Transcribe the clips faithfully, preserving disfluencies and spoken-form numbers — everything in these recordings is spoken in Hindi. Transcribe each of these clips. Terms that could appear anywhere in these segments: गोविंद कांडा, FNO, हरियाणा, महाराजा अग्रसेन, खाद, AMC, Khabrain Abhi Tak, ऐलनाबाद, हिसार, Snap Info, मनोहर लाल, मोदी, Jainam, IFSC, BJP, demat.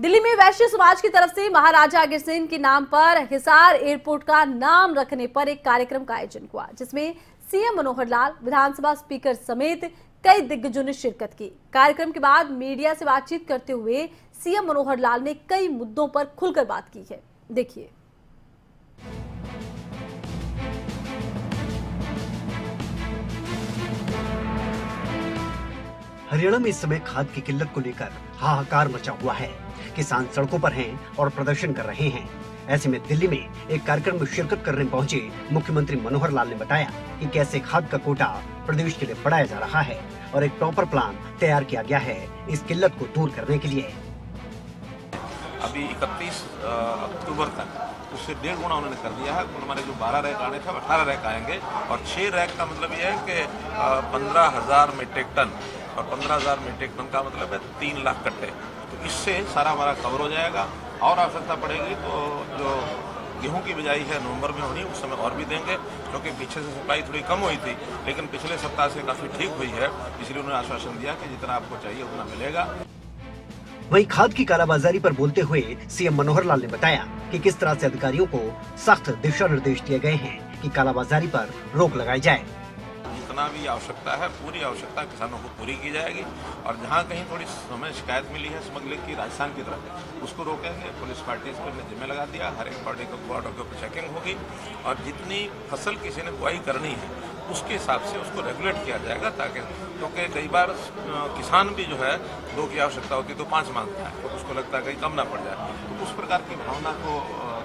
दिल्ली में वैश्य समाज की तरफ से महाराजा अग्रसेन के नाम पर हिसार एयरपोर्ट का नाम रखने पर एक कार्यक्रम का आयोजन हुआ, जिसमें सीएम मनोहर लाल, विधानसभा स्पीकर समेत कई दिग्गजों ने शिरकत की। कार्यक्रम के बाद मीडिया से बातचीत करते हुए सीएम मनोहर लाल ने कई मुद्दों पर खुलकर बात की है। देखिए, हरियाणा में इस समय खाद की किल्लत को लेकर हाहाकार मचा हुआ है। किसान सड़कों पर हैं और प्रदर्शन कर रहे हैं। ऐसे में दिल्ली में एक कार्यक्रम में शिरकत करने पहुंचे मुख्यमंत्री मनोहर लाल ने बताया कि कैसे खाद का कोटा प्रदेश के लिए बढ़ाया जा रहा है और एक प्रॉपर प्लान तैयार किया गया है इस किल्लत को दूर करने के लिए। अभी इकतीस अक्टूबर तक उससे डेढ़ गुना उन्होंने कर दिया है। हमारे जो बारह रैक आने थे अठारह रैक आएंगे और छह रैक का मतलब ये है कि पंद्रह हजार मीट्रिक टन और पंद्रह हजार मीट्रिक टन का मतलब है तीन लाख कट्टे। तो इससे सारा हमारा कवर हो जाएगा और आवश्यकता पड़ेगी तो जो गेहूं की बिजाई है नवंबर में होनी उस समय और भी देंगे, क्योंकि पीछे से सप्लाई थोड़ी कम हुई थी, लेकिन पिछले सप्ताह से काफ़ी ठीक हुई है, इसलिए उन्होंने आश्वासन दिया कि जितना आपको चाहिए उतना मिलेगा। वहीं खाद की कालाबाजारी पर बोलते हुए सीएम मनोहर लाल ने बताया कि किस तरह से अधिकारियों को सख्त दिशा निर्देश दिए गए हैं कि कालाबाजारी पर रोक लगाई जाए। जितना भी आवश्यकता है, पूरी आवश्यकता किसानों को पूरी की जाएगी और जहाँ कहीं थोड़ी हमें शिकायत मिली है स्मगलिंग की राजस्थान की तरफ, उसको रोकेंगे। पुलिस पार्टी इस पर जिम्मे लगा दिया, हर एक पार्टी को बॉर्डर के ऊपर चेकिंग होगी और जितनी फसल किसी ने बुआई करनी है उसके हिसाब से उसको रेगुलेट किया जाएगा, ताकि क्योंकि कई बार किसान भी जो है दो की आवश्यकता होती है तो पाँच मांगता है, तो उसको लगता है कहीं कम ना पड़ जाए। तो उस प्रकार की भावना को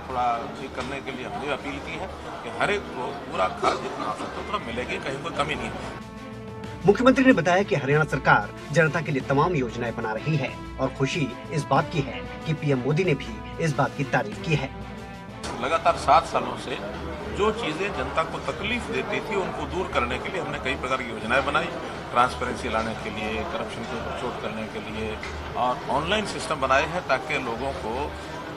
थोड़ा ठीक करने के लिए हमने अपील की है कि हर एक को पूरा खाद जितना आवश्यकता उतना मिलेगी, कहीं कोई कमी नहीं है। मुख्यमंत्री ने बताया कि हरियाणा सरकार जनता के लिए तमाम योजनाएं बना रही है और खुशी इस बात की है कि पीएम मोदी ने भी इस बात की तारीफ की है। लगातार सात सालों से जो चीज़ें जनता को तकलीफ देती थी उनको दूर करने के लिए हमने कई प्रकार की योजनाएं बनाई। ट्रांसपेरेंसी लाने के लिए, करप्शन को चोट करने के लिए और ऑनलाइन सिस्टम बनाए हैं ताकि लोगों को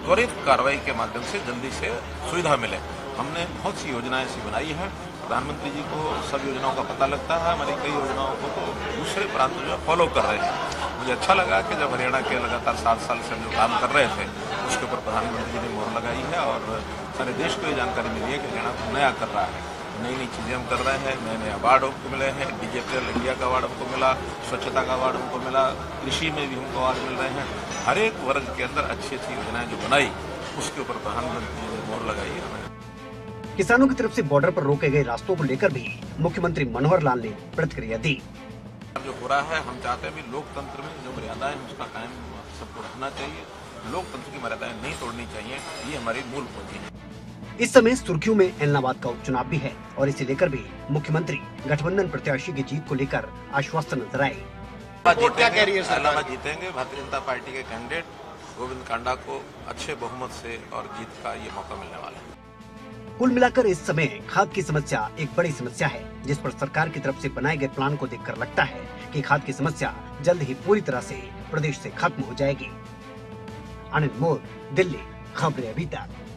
त्वरित कार्रवाई के माध्यम से जल्दी से सुविधा मिले। हमने बहुत सी योजनाएं ऐसी बनाई हैं। प्रधानमंत्री जी को सब योजनाओं का पता लगता है, हमारी कई योजनाओं को तो दूसरे प्रांतों में फॉलो कर रहे हैं। मुझे अच्छा लगा कि जब हरियाणा के लगातार सात साल से हम जो काम कर रहे थे उसके ऊपर प्रधानमंत्री जी ने मोहर लगाई है और सारे देश को ये जानकारी मिली है कि हरियाणा को नया कर रहा है, नई नई चीज़ें हम कर रहे हैं। नए नए अवार्ड हमको मिले हैं, डिजिटल इंडिया का अवार्ड हमको मिला, स्वच्छता का अवार्ड हमको मिला, कृषि में भी हमको अवार्ड मिल रहे हैं। हर एक वर्ग के अंदर अच्छी अच्छी योजनाएं जो बनाई उसके ऊपर प्रधानमंत्री ने मोहर लगाई है। किसानों की तरफ से बॉर्डर पर रोके गए रास्तों को लेकर भी मुख्यमंत्री मनोहर लाल ने प्रतिक्रिया दी। जो हो रहा है हम चाहते हैं भी लोकतंत्र में जो मर्यादाएं उसका कायम सबको रखना चाहिए, लोकतंत्र की मर्यादाएं नहीं तोड़नी चाहिए, ये हमारी मूल पूंजी है। इस समय सुर्खियों में ऐलनाबाद का उपचुनाव भी है और इसे लेकर भी मुख्यमंत्री गठबंधन प्रत्याशी की जीत को लेकर आश्वासन नजर आए। ऐलनाबाद जीतेंगे, भारतीय जनता पार्टी के कैंडिडेट गोविंद कांडा को अच्छे बहुमत से और जीत का ये मौका मिलने वाला है। कुल मिलाकर इस समय खाद की समस्या एक बड़ी समस्या है, जिस पर सरकार की तरफ से बनाए गए प्लान को देखकर लगता है कि खाद की समस्या जल्द ही पूरी तरह से प्रदेश से खत्म हो जाएगी। आनंद मोर, दिल्ली, खबरें अभी तक।